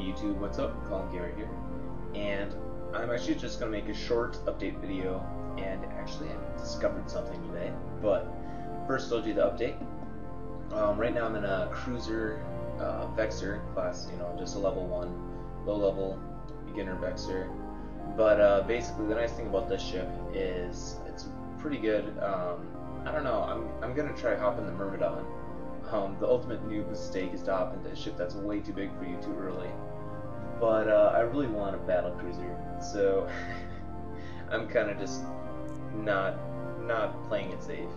Hey YouTube, what's up? Colin Garrett here, and I'm actually just going to make a short update video, and actually I discovered something today, but first I'll do the update. Right now I'm in a cruiser Vexor class, you know, just a level 1, low level, beginner Vexor, but basically the nice thing about this ship is it's pretty good. I don't know, I'm going to try hopping the Myrmidon. The ultimate noob mistake is to hop into a ship that's way too big for you too early. But I really want a battle cruiser, so I'm kind of just not playing it safe.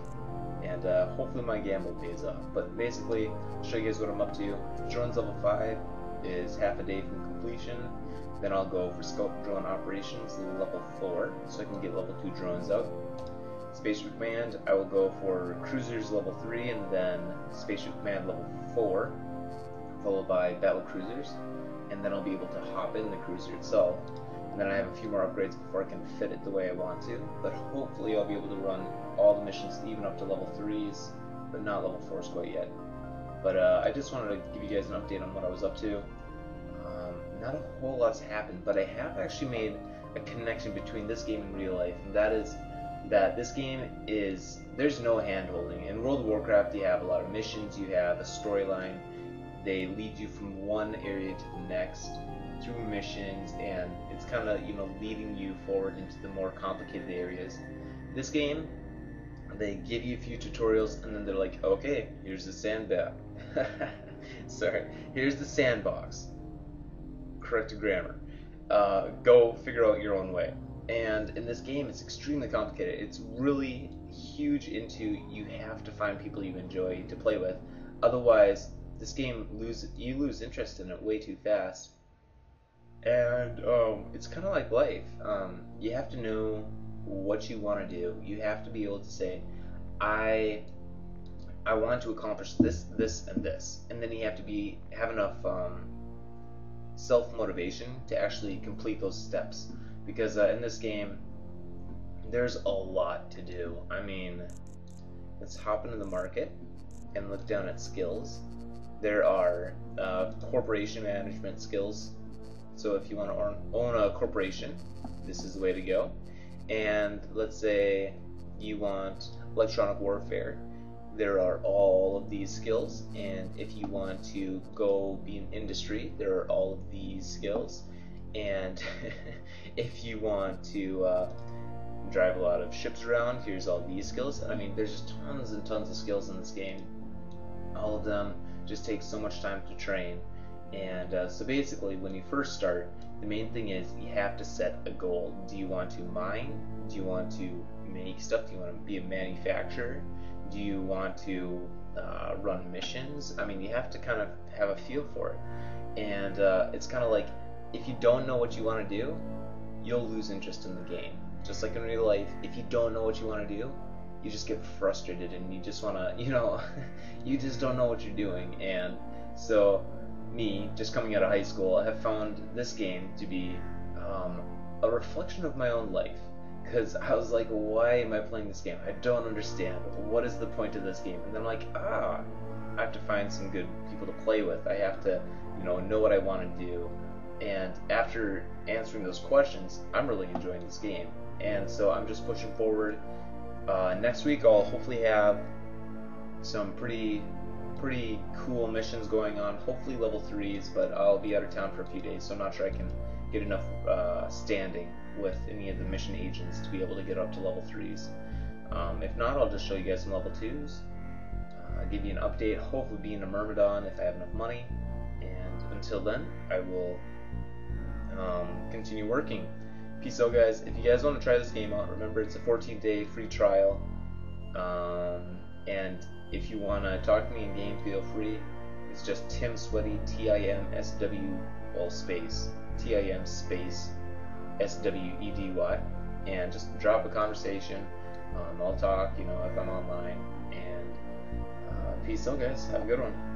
And hopefully my gamble pays off. But basically, I'll show you guys what I'm up to. Drones level 5 is half a day from completion. Then I'll go for scope drone operations level 4, so I can get level 2 drones up. Spaceship Command, I will go for Cruisers level 3 and then Spaceship Command level 4, followed by Battle Cruisers, and then I'll be able to hop in the cruiser itself. And then I have a few more upgrades before I can fit it the way I want to, but hopefully I'll be able to run all the missions even up to level 3s, but not level 4s quite yet. But I just wanted to give you guys an update on what I was up to. Not a whole lot's happened, but I have actually made a connection between this game and real life, and that is that this game is, there's no hand-holding. In World of Warcraft you have a lot of missions, you have a storyline, they lead you from one area to the next through missions, and it's kind of, you know, leading you forward into the more complicated areas. This game, they give you a few tutorials and then they're like, okay, here's the sandbox. Sorry, here's the sandbox. Correct grammar. Go figure out your own way. And in this game, it's extremely complicated. It's really huge into, you have to find people you enjoy to play with. Otherwise, this game, you lose interest in it way too fast. And it's kind of like life. You have to know what you want to do. You have to be able to say, I want to accomplish this, this, and this. And then you have to have enough self-motivation to actually complete those steps. Because in this game, there's a lot to do. I mean, let's hop into the market and look down at skills. There are corporation management skills. So if you want to own a corporation, this is the way to go. And let's say you want electronic warfare. There are all of these skills. And if you want to go be in industry, there are all of these skills. And if you want to drive a lot of ships around, here's all these skills. I mean, there's just tons and tons of skills in this game. All of them just take so much time to train. And so basically, when you first start, the main thing is you have to set a goal. Do you want to mine? Do you want to make stuff? Do you want to be a manufacturer? Do you want to run missions? I mean, you have to kind of have a feel for it. And it's kind of like, if you don't know what you want to do, you'll lose interest in the game. Just like in real life, if you don't know what you want to do, you just get frustrated and you just want to, you know, you just don't know what you're doing. And so me, just coming out of high school, I have found this game to be a reflection of my own life. Because I was like, why am I playing this game? I don't understand. What is the point of this game? And then I'm like, I have to find some good people to play with. I have to, you know what I want to do. And after answering those questions, I'm really enjoying this game, and so I'm just pushing forward. Next week I'll hopefully have some pretty cool missions going on, hopefully level 3s, but I'll be out of town for a few days, so I'm not sure I can get enough standing with any of the mission agents to be able to get up to level 3s. If not, I'll just show you guys some level 2s, give you an update, hopefully being a Myrmidon if I have enough money, and until then I will continue working. Peace out, guys. If you guys want to try this game out, remember it's a 14-day free trial, and if you want to talk to me in game, feel free. It's just Tim Swedberg, T-I-M-S-W, all space, T-I-M space S-W-E-D-Y, and just drop a conversation. I'll talk, you know, if I'm online, and peace out, guys. Have a good one.